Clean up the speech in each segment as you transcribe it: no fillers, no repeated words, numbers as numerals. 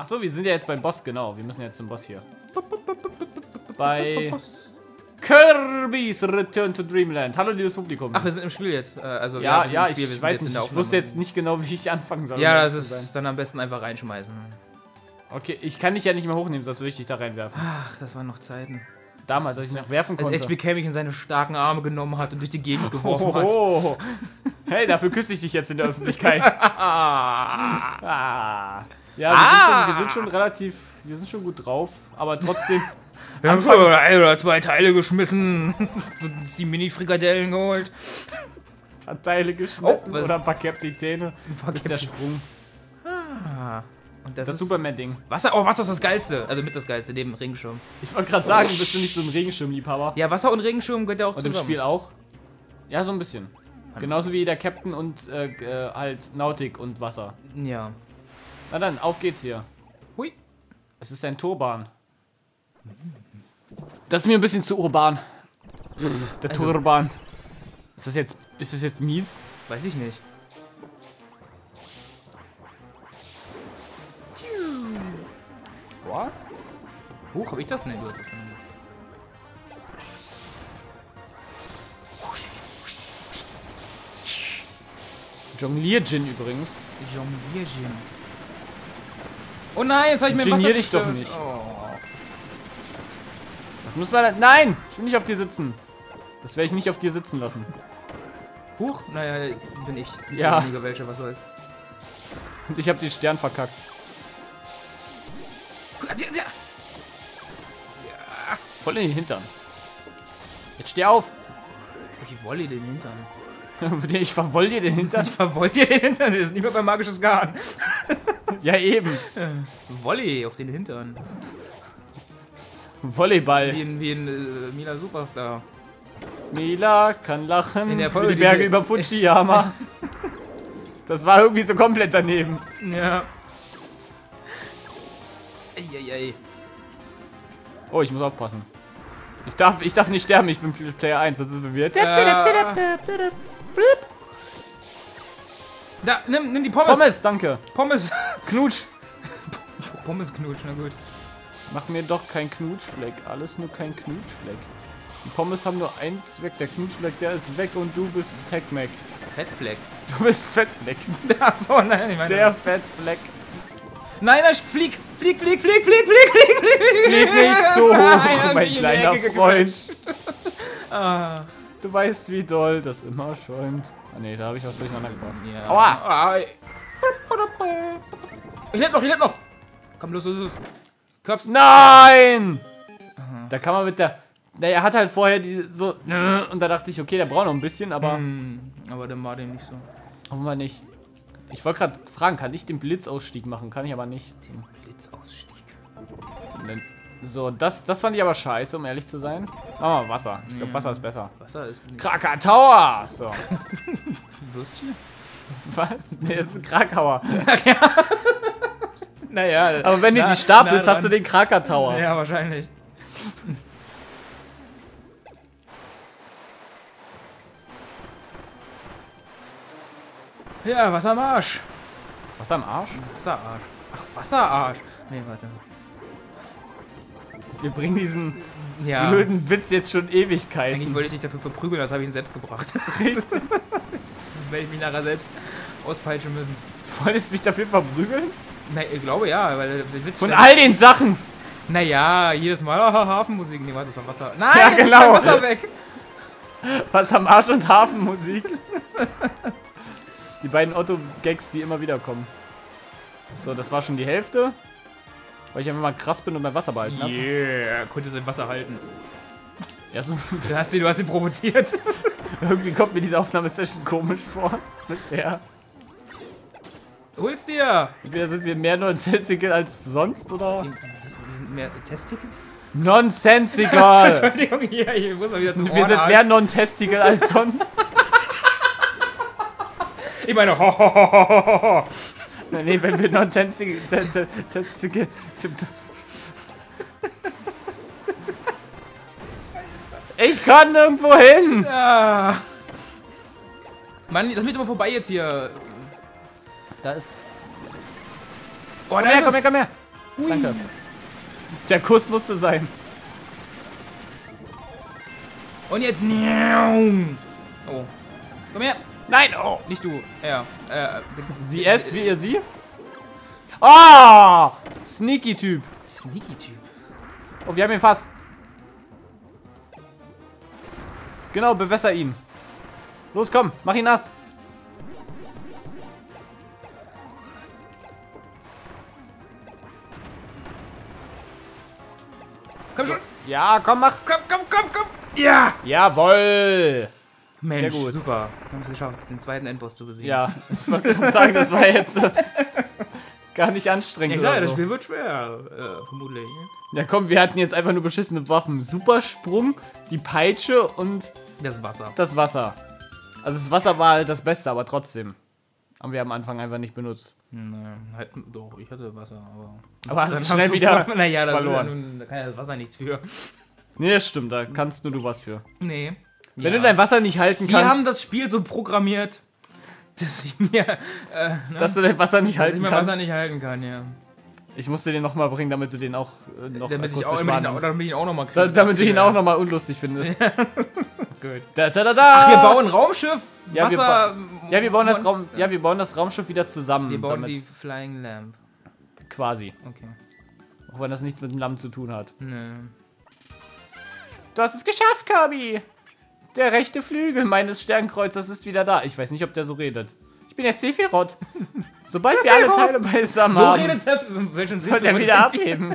Achso, wir sind ja jetzt beim Boss, genau. Wir müssen jetzt zum Boss hier. Bei Kirby's Return to Dreamland. Hallo, liebes Publikum. Ach, wir sind im Spiel jetzt. Also, ja, ja, ich weiß nicht. Ich wusste jetzt nicht genau, wie ich anfangen soll. Ja, das ist dann am besten einfach reinschmeißen. Okay, ich kann dich ja nicht mehr hochnehmen, sonst würde ich dich da reinwerfen. Ach, das waren noch Zeiten. Damals, als ich noch werfen konnte. Als HBK mich in seine starken Arme genommen hat und durch die Gegend geworfen hat. Oh, hey, dafür küsse ich dich jetzt in der Öffentlichkeit. Ah. Ja, wir sind schon gut drauf, aber trotzdem. Wir haben schon ein oder zwei Teile geschmissen, uns die Mini-Frikadellen geholt. Ein paar Teile geschmissen oder ein paar Kapitäne. Das ist der Sprung. Ah. Und das Superman-Ding. Wasser, oh, Wasser ist das Geilste. Also mit das Geilste, neben Regenschirm. Ich wollte gerade sagen, bist du nicht so ein Regenschirm-Liebhaber? Ja, Wasser und Regenschirm gehört ja auch zusammen. Und im Spiel auch? Ja, so ein bisschen. Genauso wie der Captain und halt Nautik und Wasser. Ja. Na dann, auf geht's hier. Hui. Es ist ein Turban. Das ist mir ein bisschen zu urban. Der also, Turban. Ist das jetzt mies? Weiß ich nicht. Boah. Huch, hab ich das? Nee, du hast das nicht. Jonglier-Gin übrigens. Jonglier-Gin. Oh nein, jetzt hab ich mir Wasser zerstört. Genier dich doch nicht. Oh. Das muss man... Nein! Ich will nicht auf dir sitzen. Das werde ich nicht auf dir sitzen lassen. Huch, naja, jetzt bin ich. Ja. Welche, was soll's. Und ich hab den Stern verkackt. Ja. Voll in den Hintern. Jetzt steh auf. Ich wolle dir den Hintern. Ich verwoll dir den Hintern? Ich verwoll dir den Hintern. Das ist nicht mehr mein magisches Garn. Ja, eben. Volley auf den Hintern. Volleyball. Wie in Mila Superstar. Mila kann lachen. In der Folge, die Berge über Fujiyama. Das war irgendwie so komplett daneben. Ja. Oh, ich muss aufpassen. Ich darf nicht sterben, ich bin Player 1, sonst sind wir wieder. Da, nimm die Pommes. Pommes, danke. Pommes, Knutsch. Pommes, Knutsch, na gut. Mach mir doch kein Knutschfleck, alles nur kein Knutschfleck. Die Pommes haben nur einen Zweck, der Knutschfleck, der ist weg und du bist Tech-Mac. Fettfleck. Du bist Fettfleck. Achso, nein, ich meine... Der Fettfleck. Nein, ich flieg! Flieg! Flieg nicht so hoch, nein, mein kleiner Freund. Ah. Du weißt, wie doll das immer schäumt. Ah ne, da habe ich was durcheinander gebracht. Yeah. Aua! Ich leb noch! Komm, los! Köps. Nein! Mhm. Da kann man mit der... Naja, er hat halt vorher die so... Und da dachte ich, okay, der braucht noch ein bisschen, aber... Aber dann war der nicht so. Hoffen wir nicht. Ich wollte gerade fragen, kann ich den Blitzausstieg machen? Kann ich aber nicht. Den Blitzausstieg. So, das fand ich aber scheiße, um ehrlich zu sein. Ah, Wasser. Ich glaube, Wasser ist besser. Wasser ist nicht. Krakatoa! So. Würstchen? Was? Nee, das ist Krakauer. Naja. Aber wenn du die stapelst, hast du den Krakatoa. Ja, wahrscheinlich. Ja, Wasser am Arsch. Wasser am Arsch? Wasserarsch. Ach, Wasserarsch. Nee, warte. Wir bringen diesen blöden Witz jetzt schon Ewigkeiten. Eigentlich wollte ich dich dafür verprügeln, als habe ich ihn selbst gebracht. Richtig. Das werde ich mich nachher selbst auspeitschen müssen. Du wolltest mich dafür verprügeln? Nein, ich glaube ja, weil der Witz... Von all den Sachen! Naja, jedes Mal Hafenmusik. Nee, warte, das war Wasser. Nein, ja, genau. Ist Wasser weg! Wasser am Arsch und Hafenmusik. Die beiden Otto-Gags, die immer wieder kommen. So, das war schon die Hälfte. Weil ich einfach mal krass bin und mein Wasser behalten habe. Yeah, konnte sein Wasser halten. Ja, so. Du hast ihn provoziert. Irgendwie kommt mir diese Aufnahmesession komisch vor. Bisher. Hol's dir! Entweder sind wir mehr nonsensical als sonst, oder? Wir sind mehr testical? Nonsensical! Entschuldigung, hier muss man wieder zum Ohrenarzt. Wir sind mehr non-testical als sonst. Ich meine, hohohohoho. Nee, wenn wir non-testical... Ich kann nirgendwo hin! Ja. Mann, das wird immer vorbei jetzt hier. Da ist... Oh, komm her, komm her, komm her! Ui. Danke. Der Kuss musste sein. Und jetzt... Oh. Komm her. Nein, oh. Nicht du. Ja. Sie es, wie ihr sie? Ah! Oh! Sneaky-Typ. Sneaky-Typ. Oh, wir haben ihn fast. Genau, bewässer ihn. Los, komm, mach ihn nass. Komm schon. Ja, komm, mach. Komm, komm, komm, komm. Ja. Jawohl. Mensch, sehr gut. Super. Wir haben es geschafft, den zweiten Endboss zu besiegen. Ja, ich wollte sagen, das war jetzt gar nicht anstrengend. Ja, klar, oder so. Das Spiel wird schwer, vermutlich. Ja, komm, wir hatten jetzt einfach nur beschissene Waffen. Supersprung, die Peitsche und... das Wasser. Das Wasser. Also das Wasser war halt das Beste, aber trotzdem. Haben wir am Anfang einfach nicht benutzt. Nein, halt, doch, ich hatte Wasser, aber... aber hast du schnell wieder verloren. Naja, da kann ja das Wasser nichts für. Nee, das stimmt, da kannst nur du was für. Nee. Wenn du dein Wasser nicht halten kannst... Wir haben das Spiel so programmiert... dass ich mir, dass du dein Wasser nicht halten kannst. Dass ich mein Wasser nicht halten kann, ja. Ich musste den nochmal bringen, damit du den auch noch damit du ihn auch nochmal unlustig findest. Ja. Gut. Da, da, da, da. Ach, wir bauen Raumschiff, ja, Wasser... wir bauen das Raumschiff wieder zusammen. Wir bauen damit die Flying Lamp. Quasi. Okay. Auch wenn das nichts mit dem Lamm zu tun hat. Nee. Du hast es geschafft, Kirby! Der rechte Flügel meines Sternkreuzers ist wieder da. Ich weiß nicht, ob der so redet. Ich bin jetzt Sephiroth. Sobald wir alle Teile beisammen haben, wird er wieder abheben.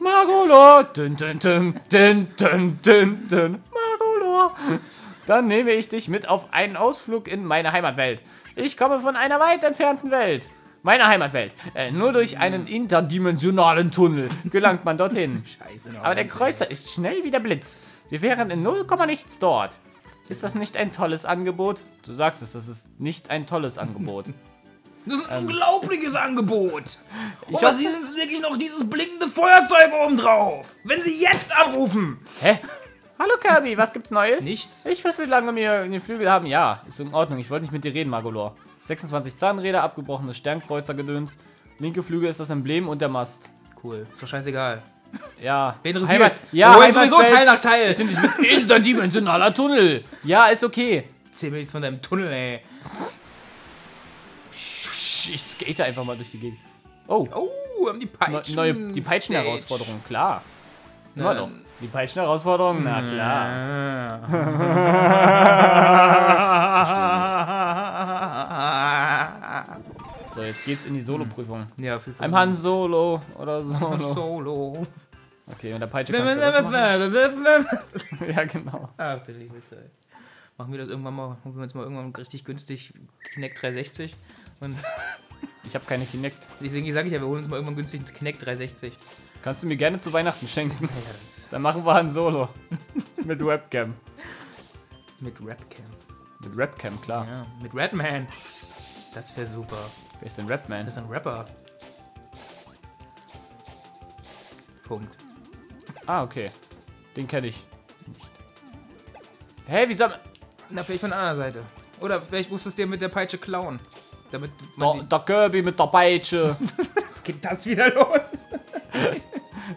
Magolor. Dün, dün, dün, dün, dün, dün, dün. Magolor. Dann nehme ich dich mit auf einen Ausflug in meine Heimatwelt. Ich komme von einer weit entfernten Welt. Meine Heimatwelt. Nur durch einen interdimensionalen Tunnel gelangt man dorthin. Scheiße, aber der Kreuzer ist schnell wie der Blitz. Wir wären in 0, nichts dort. Ist das nicht ein tolles Angebot? Du sagst es, das ist nicht ein tolles Angebot. Das ist ein unglaubliches Angebot. Ich hoffe, Sie sind wirklich noch dieses blinkende Feuerzeug oben drauf. Wenn Sie jetzt anrufen. Hä? Hallo Kirby, was gibt's Neues? Nichts. Ich wüsste, lange wir den Flügel haben. Ja, ist in Ordnung. Ich wollte nicht mit dir reden, Magolor. 26 Zahnräder, abgebrochenes Sternkreuzer-Gedöns. Linke Flügel ist das Emblem und der Mast. Cool. Ist doch scheißegal. Ja. Wen interessiert? Ja, wir sowieso Teil nach Teil. Ich nehme dich mit interdimensionaler Tunnel. Ja, ist okay. Erzähl mir nichts von deinem Tunnel, ey. Ich skate einfach mal durch die Gegend. Oh. Oh, wir haben die Peitschen. Die Peitschen-Herausforderung, klar. Immer noch. Die Peitschen-Herausforderung, na klar. So, jetzt geht's in die Solo-Prüfung. Ja, viel Spaß. Ein Han Solo oder Solo. Solo. Okay, und der Peitsche kannst du das machen. Ja, genau. Ach, du liebe Zeit. Machen wir das irgendwann mal, holen wir uns mal irgendwann richtig günstig Kinect 360. Und ich habe keine Kinect. Deswegen sage ich ja, wir holen uns mal irgendwann günstig Kinect 360. Kannst du mir gerne zu Weihnachten schenken. Dann machen wir Han Solo. Mit Webcam. Mit Rapcam. Mit Rapcam, klar. Ja, mit Redman. Das wäre super. Wer ist denn Rapman? Das ist ein Rapper. Punkt. Ah, okay. Den kenne ich nicht. Hey, wieso? Na, vielleicht von der anderen Seite. Oder vielleicht musst du es dir mit der Peitsche klauen. Damit der Kirby mit der Peitsche. Jetzt geht das wieder los.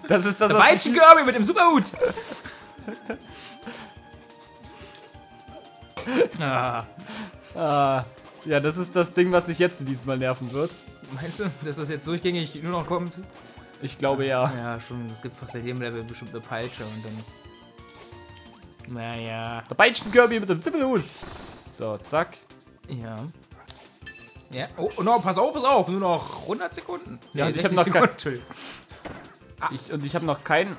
Das ist das, der Peitschen-Kirby mit dem Superhut. Ah. Ah. Ja, das ist das Ding, was sich jetzt diesmal nerven wird. Meinst du, dass das jetzt durchgängig nur noch kommt? Ich glaube ja. Ja, schon. Es gibt fast bei jedem Level bestimmt eine Peitsche und dann... naja. Der Peitschen-Kirby mit dem Zippelhut. So, zack. Ja. Ja. Oh, no, pass auf, nur noch 100 Sekunden. Nee, ja, und ich habe noch keinen... ah. Ich habe noch keinen...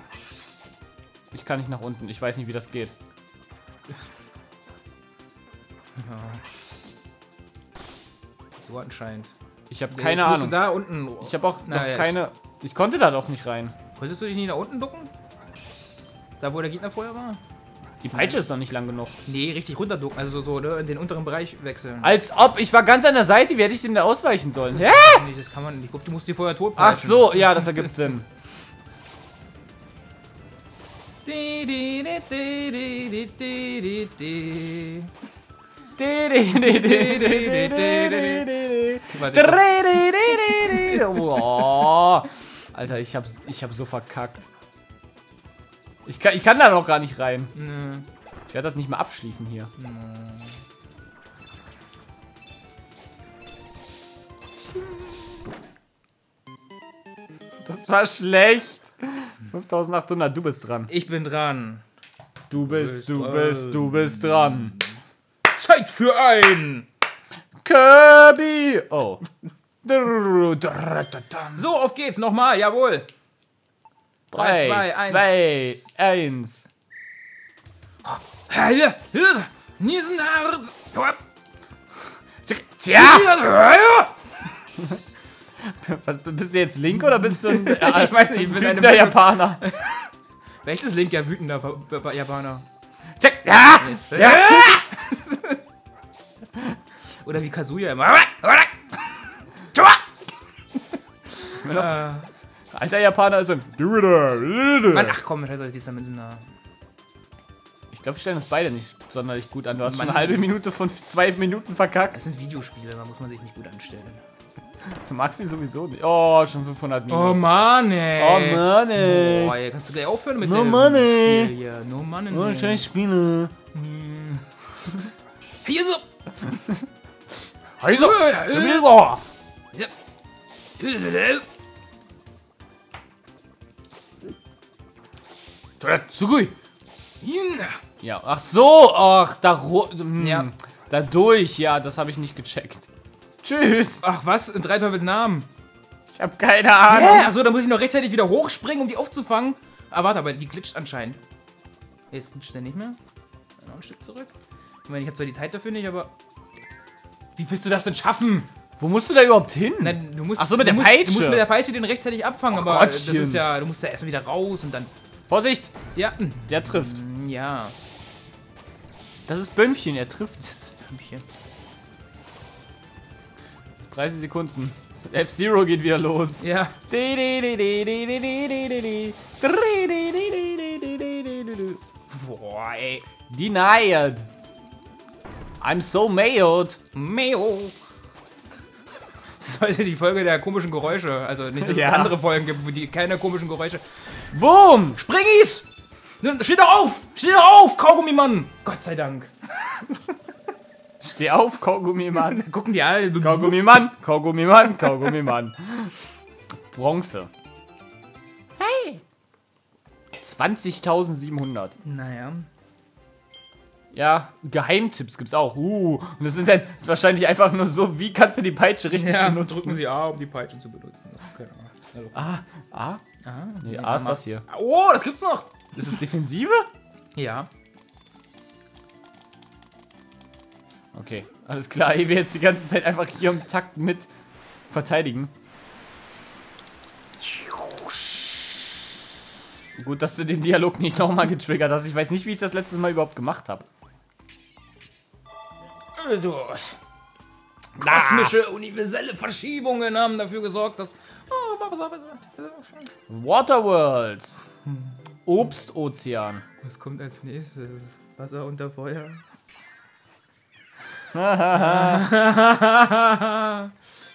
ich kann nicht nach unten. Ich weiß nicht, wie das geht. Ja. So anscheinend. Ich habe keine Ahnung. Da unten. Ich habe auch noch keine... ich konnte da doch nicht rein. Konntest du dich nicht nach unten ducken? Da, wo der Gegner vorher war? Die Peitsche ist noch nicht lang genug. Nee, richtig runter ducken. Also so, ne? In den unteren Bereich wechseln. Als ob! Ich war ganz an der Seite. Wie hätte ich dem da ausweichen sollen? Hä? Nee, das kann man nicht. Ich glaube, du musst die vorher totpeitschen. Ach so, ja, das ergibt Sinn. Alter, ich hab so verkackt. Ich kann da noch gar nicht rein. Nee. Ich werde das nicht mal abschließen hier. Nee. Das war schlecht. 5800, du bist dran. Ich bin dran. Du bist dran. Zeit für ein Kirby. Oh. So, auf geht's nochmal, jawohl. 3, 2, 1. Tja! Was, bist du jetzt Link oder bist du ein, ich weiß nicht, ich bin ein wütender Japaner? Welches Link? Ja, wütender Japaner. Check! Ja! Ja! Oder wie Kazuya immer. Alter Japaner ist ein. Mann, ach komm, mit diesmal mit so einer. Ich glaube, wir stellen uns beide nicht sonderlich gut an. Du hast schon eine halbe Minute von 2 Minuten verkackt. Das sind Videospiele, da muss man sich nicht gut anstellen. Du magst die sowieso nicht. Oh, schon 500 Minus. Oh Mann, ey. Oh Mann, ey. Boah, ey, kannst du gleich aufhören mit dem Spiel hier. No Mann, ey. Oh, scheiß Spiele. Hier so. Hier so. Ja, ach so. Ach, dadurch. Ja, das habe ich nicht gecheckt. Tschüss. Ach was? In 3 Teufels Namen. Ich habe keine Ahnung. Hä? Achso, da muss ich noch rechtzeitig wieder hochspringen, um die aufzufangen. Ah, warte, aber die glitscht anscheinend. Jetzt glitscht der nicht mehr. Noch ein Stück zurück. Ich meine, ich habe zwar die Zeit dafür nicht, aber... Wie willst du das denn schaffen? Wo musst du da überhaupt hin? Na, du musst, achso, mit der Peitsche. Du musst mit der Peitsche den rechtzeitig abfangen, aber Gottchen. Das ist ja... Du musst da erstmal wieder raus und dann... Vorsicht! Ja. Der trifft. Ja. Das ist Böhmchen, er trifft. Das ist Böhmchen. 30 Sekunden. F-Zero geht wieder los. Ja. Boah, ey. Denied. I'm so mailed. Mayo. Das ist heute die Folge der komischen Geräusche. Also nicht, dass es andere Folgen gibt, wo die keine komischen Geräusche. Boom! Springis! Steh doch auf! Steh doch auf, Kaugummi-Mann! Gott sei Dank. Steh auf, Kaugummi-Mann. Gucken die alle. Kaugummi-Mann, Kaugummi-Mann, Kaugummi-Mann. Bronze. Hey! 20.700. Naja. Ja, Geheimtipps gibt's auch. Und das sind dann wahrscheinlich einfach nur so, wie kannst du die Peitsche richtig benutzen? Drücken sie A, um die Peitsche zu benutzen. Keine Ahnung. Also. A? Nee, A ist das hier. Oh, das gibt's noch! Ist es Defensive? Ja. Okay, alles klar, ehe wir jetzt die ganze Zeit einfach hier im Takt mit verteidigen. Gut, dass du den Dialog nicht nochmal getriggert hast. Ich weiß nicht, wie ich das letztes Mal überhaupt gemacht habe. Also, kosmische universelle Verschiebungen haben dafür gesorgt, dass... Waterworld. Obstozean. Was kommt als nächstes? Wasser unter Feuer. Wir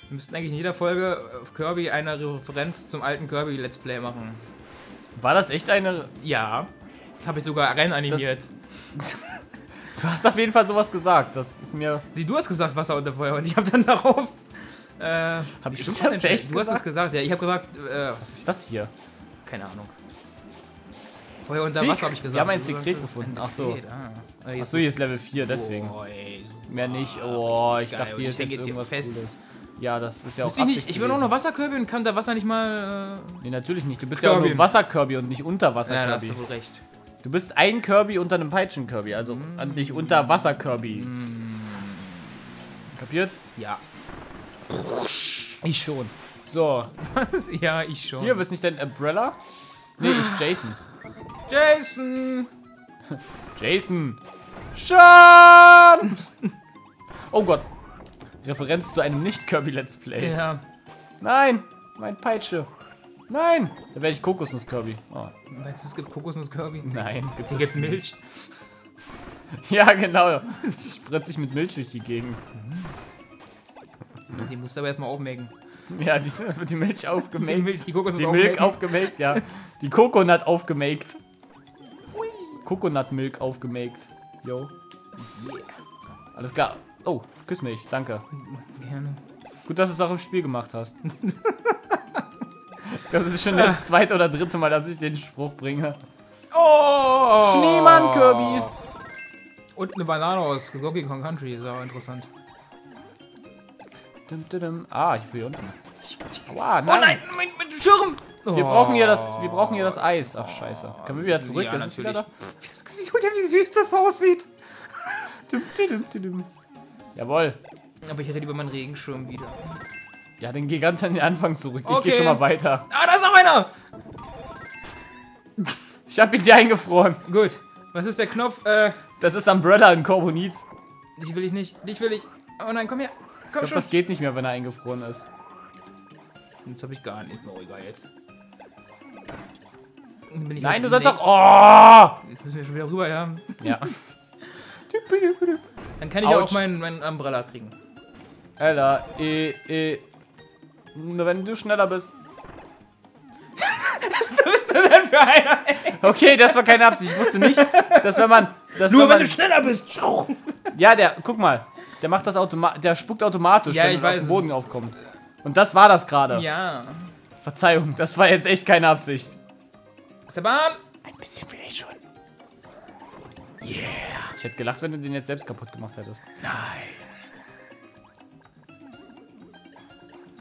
müssten eigentlich in jeder Folge auf Kirby eine Referenz zum alten Kirby Let's Play machen. War das echt eine? Ja. Das habe ich sogar reinanimiert. Du hast auf jeden Fall sowas gesagt. Das ist mir. Nee, du hast gesagt Wasser unter Feuer und ich habe dann darauf. Hab ich das echt gesagt? Du hast das gesagt. Ja, ich habe gesagt. Was ist das hier? Keine Ahnung. Feuer unter Wasser habe ich gesagt. Wir haben ein Sekret gefunden. Ach so. Achso, hier ist Level 4, deswegen. Oh, ey, mehr nicht. Oh, ich dachte, hier ist jetzt irgendwas Cooles. Ja, das ist ja auch nicht. Ich bin auch noch Wasserkirby und kann da Wasser nicht mal... Nee, natürlich nicht. Du bist Kirby. Ja auch nur Wasserkirby und nicht Unterwasserkirby. Ja, da hast du wohl recht. Du bist ein Kirby unter einem Peitschenkirby, also nicht unter Wasserkirby. Kapiert? Ja. Ich schon. So. Was? Ja, ich schon. Hier, willst du nicht dein Umbrella? Nee, ist Jason. Jason! Jason! Schon! Oh Gott. Referenz zu einem Nicht-Kirby-Let's Play. Ja. Nein! Mein Peitsche. Nein! Da werde ich Kokosnuss-Kirby. Oh. Meinst du, es gibt Kokosnuss-Kirby? Nein, gibt es Milch. Ja, genau. Spritze ich mit Milch durch die Gegend. Die musst du aber erstmal aufmerken. Ja, die Milch aufgemelkt. Die Milch aufgemelkt, ja. Die Coconut aufgemelkt. Coconut Milk aufgemelkt. Yo. Yeah. Alles klar. Oh, küss mich, danke. Gerne. Gut, dass du es auch im Spiel gemacht hast. Ich glaube, das ist schon das zweite oder dritte Mal, dass ich den Spruch bringe. Oh! Schneemann, Kirby! Und eine Banane aus Donkey Kong Country, ist auch interessant. Ah, ich will hier unten. Aua, nein. Oh nein, mein Schirm! Wir brauchen hier das Eis. Ach, scheiße. Können wir wieder zurück? Ja, das ist wieder da. Wie süß das aussieht. Jawohl. Aber ich hätte lieber meinen Regenschirm wieder. Ja, dann geh ganz an den Anfang zurück. Okay. Ich geh schon mal weiter. Ah, da ist noch einer! Ich hab ihn dir eingefroren. Gut. Was ist der Knopf? Das ist Umbrella in Carbonit. Dich will ich nicht. Dich will ich. Oh nein, komm her. Komm schon. Ich glaub, das geht nicht mehr, wenn er eingefroren ist. Jetzt hab ich gar nicht mehr. Egal jetzt. Nein, du sollst doch. Oh! Jetzt müssen wir schon wieder rüber, ja. Ja. Dann kann ich auch meinen Umbrella kriegen. Alter, nur wenn du schneller bist. Was bist du denn für einer? Ey? Okay, das war keine Absicht. Ich wusste nicht, dass wenn man. Nur wenn du schneller bist. Ja, guck mal. Der macht das automatisch. Der spuckt automatisch, ja, wenn man auf den Boden aufkommt. Und das war das gerade. Ja. Verzeihung, das war jetzt echt keine Absicht. Ist der Bahn? Ein bisschen vielleicht schon. Yeah. Ich hätte gelacht, wenn du den jetzt selbst kaputt gemacht hättest. Nein.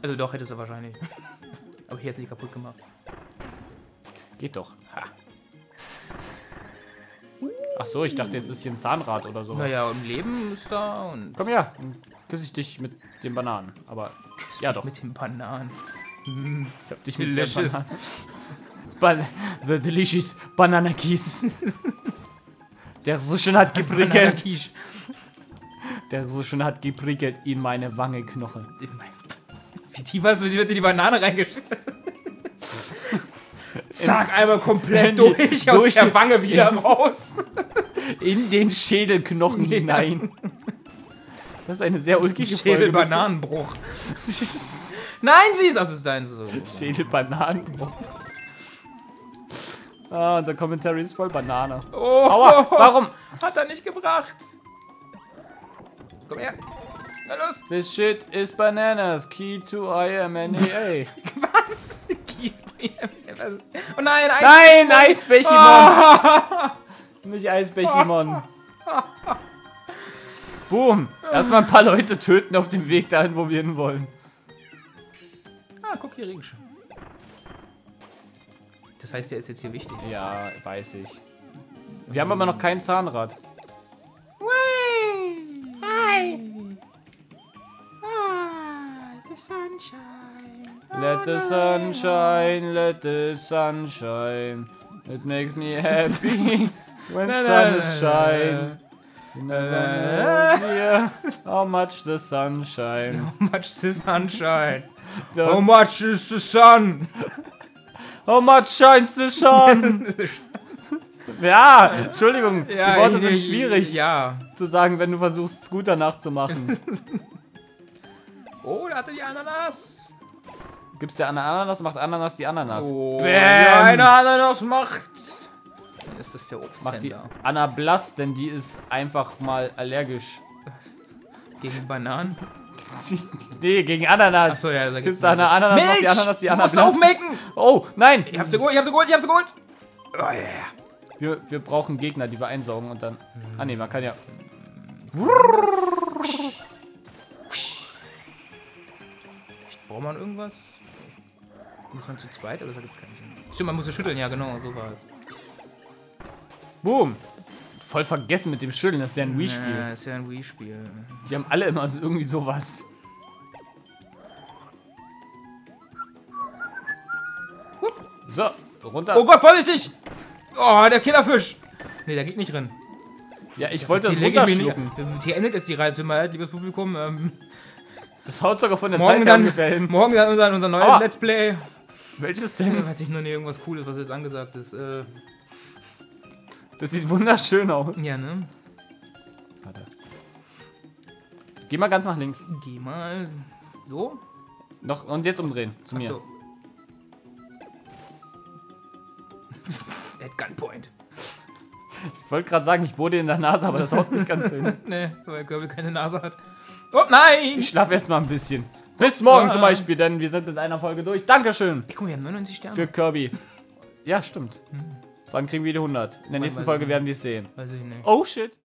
Also doch, hättest du wahrscheinlich. Aber ich hätte es nicht kaputt gemacht. Geht doch. Ha. Ach so, ich dachte, jetzt ist hier ein Zahnrad oder so. Naja, und Leben ist da und... Komm her, dann küsse ich dich mit den Bananen. Aber, ja doch. Mit den Bananen. Ich hab dich mit delicious. Den Bananen. The delicious Banana Kiss. Der Suschen hat geprickelt. Der Suschen hat geprickelt in meine Wangeknochen. Wie tief hast du die Banane reingeschossen? Zack, einmal komplett durch aus der Wange wieder raus. In den Schädelknochen hinein. Das ist eine sehr ulkige Folge. Schädelbananenbruch. Nein, sie ist... Ach, das ist dein so. Schädelbananenbruch. Ah, unser Commentary ist voll Banane. Oh, aua, warum? Hat er nicht gebracht. Komm her. Na los. This shit is bananas. Key to IMNA. Was? Oh nein, Eisbechimon. Nein, Eisbechimon. Oh. Nicht Eisbechimon. Oh. Boom. Erstmal ein paar Leute töten auf dem Weg dahin, wo wir hinwollen. Ah, guck hier, Regenschirm. Das heißt, der ist jetzt hier wichtig. Ja, weiß ich. Wir haben aber noch kein Zahnrad. Hi. Ah, the sunshine. Let the sunshine, let the sunshine. It makes me happy when the sun is shine. You never know how much the sun shines. How much the sun shines. How much is the sun? How much shines the sun? Ja, Entschuldigung, ja, die Worte sind schwierig zu sagen, wenn du versuchst, Scooter nachzumachen. Oh, da hatte die Ananas. Gibt's der Ananas, macht Ananas die Ananas. Oh, die eine Ananas macht... Dann ist das der Obsthändler. Macht die Anablas, denn die ist einfach mal allergisch. Gegen Bananen? Nee, gegen Ananas. Achso, ja, da gibt's da eine Ananas, Milch! Macht die Ananas die Ananas. Musst aufmaken! Oh, nein! Ich hab sie geholt, ich hab sie geholt, ich hab sie geholt! Oh, yeah. Wir brauchen Gegner, die wir einsaugen und dann... Ah ne, man kann ja... Braucht man irgendwas? Muss man zu zweit oder das ergibt keinen Sinn? Stimmt, man muss sie schütteln, ja genau, so war es. Boom! Voll vergessen mit dem Schütteln, das ist ja ein Wii-Spiel. Ja, ist ja ein Wii-Spiel. Die haben alle immer irgendwie sowas. So, runter. Oh Gott, vorsichtig! Oh, der Killerfisch! Ne, der geht nicht rein. Ja, ich wollte das runterschlucken. Hier endet jetzt die Reihe zu mal, liebes Publikum. Das haut sogar von der Zeit her ungefähr hin. Morgen dann unser neues Let's Play. Welches denn? Weiß ich nur nicht, irgendwas Cooles, was jetzt angesagt ist. Das sieht wunderschön aus. Ja, ne? Warte. Geh mal ganz nach links. Geh mal so. Noch, und jetzt umdrehen, zu mir. So. At Gunpoint. Ich wollte gerade sagen, ich bohre in der Nase, aber das haut nicht ganz hin. Nee, weil Kirby keine Nase hat. Oh nein! Ich schlaf erstmal ein bisschen. Bis morgen zum Beispiel, denn wir sind mit einer Folge durch. Dankeschön! Ey, guck mal, wir haben 99 Sterne. Für Kirby. Ja, stimmt. Wann kriegen wir die 100? In der nächsten Folge werden wir es sehen. Weiß ich nicht. Oh shit!